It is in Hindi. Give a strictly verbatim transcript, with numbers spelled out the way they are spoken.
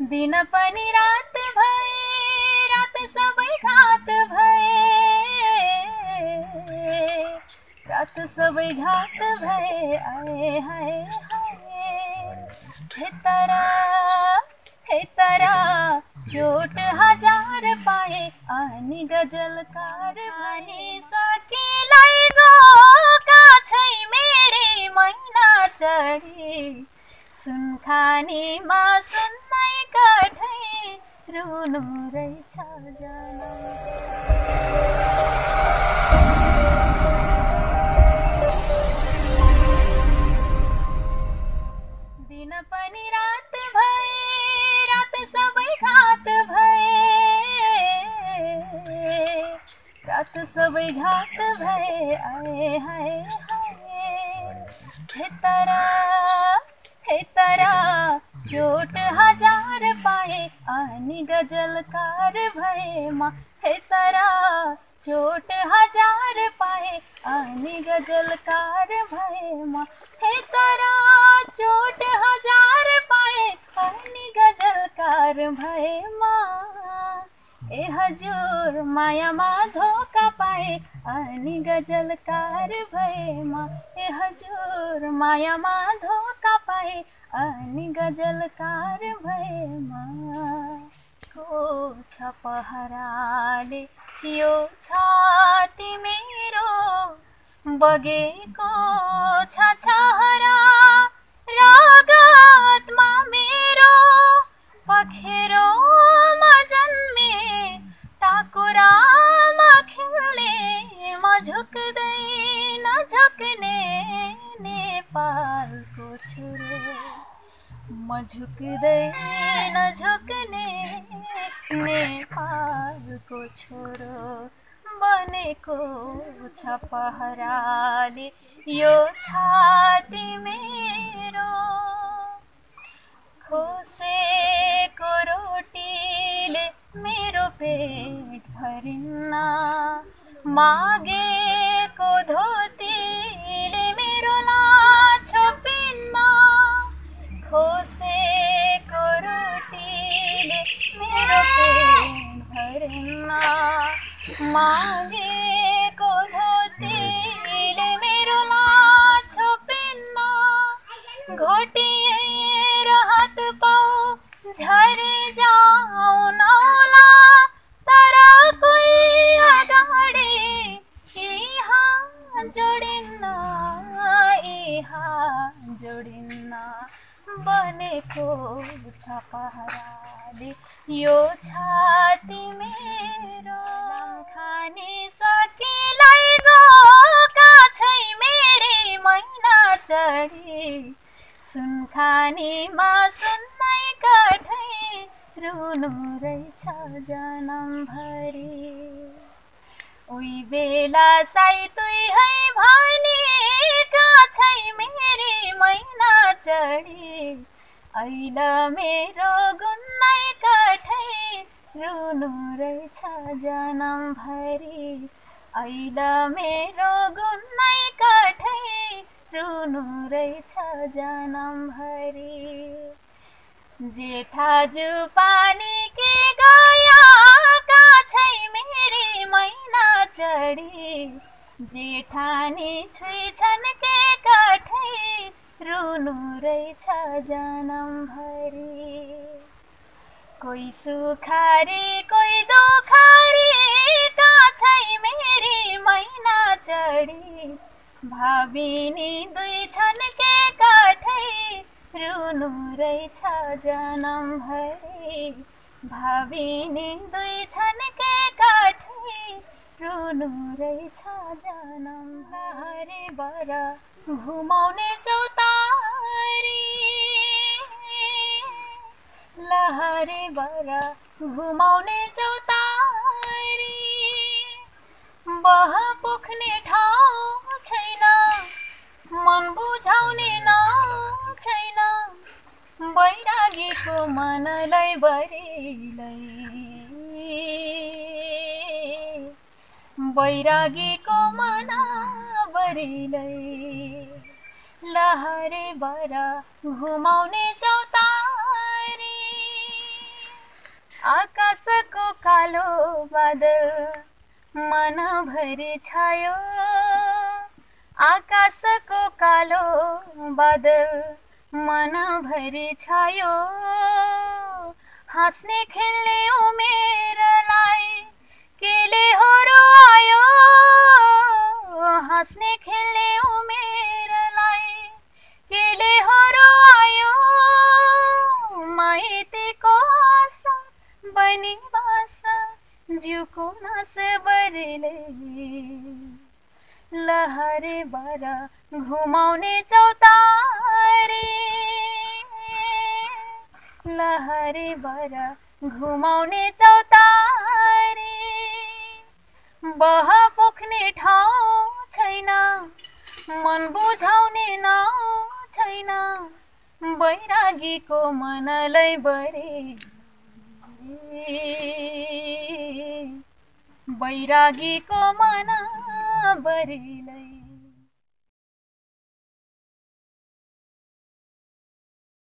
दिन पनि रात भए रात सबै घात भए रात सबै घात भए आए हाय हाय हे तारा हे तारा चोट हजार पाए आनी गजल कार आनी सकेलाई गो का छै मेरे मैना चढ़े सुन खाने मा सुन रोनो रहिछा जाना। दिन पनि रात भए रात सबै घात भए रात सबै घात भए आए हाय हाय हे तारा हे तारा चोट हजार पाए आनी गजल कार भए माँ हे तारा चोट हजार पाए आनी गजल कार भए माँ हे तारा चोट हजार पाए आनी गजल कार भए माँ ए हजूर माया माँ धोखा पाए आनी गजल कार भए माँ ए हजूर माया माँ धोखा पाए आनी गजल कार भए माँ को छ पहराले यो छाती मेरो बगेको छ छहरा रागात्मा मेरो पखेरो मा जन्मे टाकुरा मा खिले मा झुकदै न झुकने नेपाल को छुरे म झुकदै न झुकने नेपाल को छोरो बनेको छ पहराले यो छाती मेरो खोसेको रोटीले मेरो पेट भरिन्ना मागेको धोतीले मेरो लाछो पिन्ना खोसे को रोटीले मेरो पेट भरिन्ना मागे को धोतीले मेरो लाछो पिन्ना घोटिएर हाथ पाऊ झरे जाऊ नौला तारा कोई अगाडि यहाँ जोडिन्ना यहाँ जोडिन्ना बनेको छ पहराले यो छाती मेरो खाने सकेलाई गो का छै मेरे मैना चढे सुन खानेमा सुन्नै काठै रोनो रहिछा जनम भरि उही बेला साई तुई है भनेका छै मेरे मैना चढे ऐला मेरो गुन्नै काठै रोनु रहेछ जनम भरि ऐला मेरो गुन्नै काठै रोनु रहेछ जनम भरि जेठाजु पानी के गया का छै मेरे मैना चढे जेठानी छुई छनके काठै रोनु रहेछ जनम भरि कोई सुखारी कोई दुखारी का छै मेरी मैना चढी भाबिनी दुई छनके काठै रोनु रहेछ जनम भरि भाबिनी दुई छनके काठै रोनु रहेछ जनम भरि बर घुमाउने चौतारी लहरे बरा घुमाउने चौतारी बह पोख्ने ठाउँ छैन मन बुझाउने नाउँ छैन बैरागीको मनलाई बरिलै बैरागीको मन बरिलै लहरे बरा घुमाउने चौतारी। आकाश को कालो बादल मन भरी छायो, आकाश को कालो बादल मन भरी छायो। हंसने खेलने उमेर लाई केले होरो आयो, हंसने खेलने उमेर लाई केले होरो आयो। माइती को आशा बनी बासा जीव को नस बरले, लहरे बारा घुमाउने चौतारी, लहरे बारा घुमाउने चौतारी। बह पोख्ने ठाउँ छैन, मन बुझाउने नाउँ छैन, बैरागीको मनलाई बरे, बैरागीको मन बरेलै।